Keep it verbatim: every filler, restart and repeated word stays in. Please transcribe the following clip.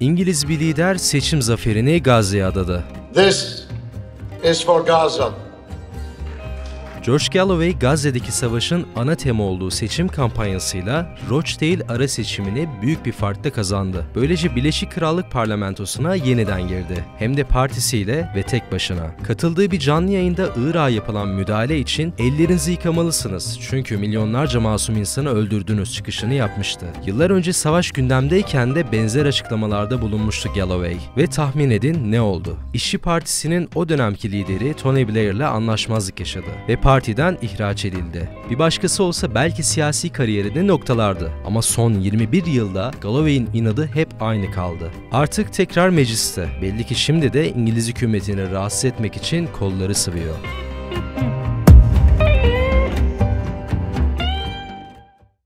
İngiliz bir lider seçim zaferini Gazze'ye adadı. This is for Gaza. George Galloway, Gazze'deki savaşın ana tema olduğu seçim kampanyasıyla Rochdale ara seçimini büyük bir farkla kazandı. Böylece Birleşik Krallık parlamentosuna yeniden girdi. Hem de partisiyle ve tek başına. Katıldığı bir canlı yayında Irak'a yapılan müdahale için "Ellerinizi yıkamalısınız çünkü milyonlarca masum insanı öldürdünüz" çıkışını yapmıştı. Yıllar önce savaş gündemdeyken de benzer açıklamalarda bulunmuştu Galloway. Ve tahmin edin ne oldu? İşçi Partisi'nin o dönemki lideri Tony Blair'la anlaşmazlık yaşadı ve partiden ihraç edildi. Bir başkası olsa belki siyasi kariyerini noktalardı ama son yirmi bir yılda Galloway'in inadı hep aynı kaldı. Artık tekrar mecliste, belli ki şimdi de İngiliz hükümetini rahatsız etmek için kolları sıvıyor.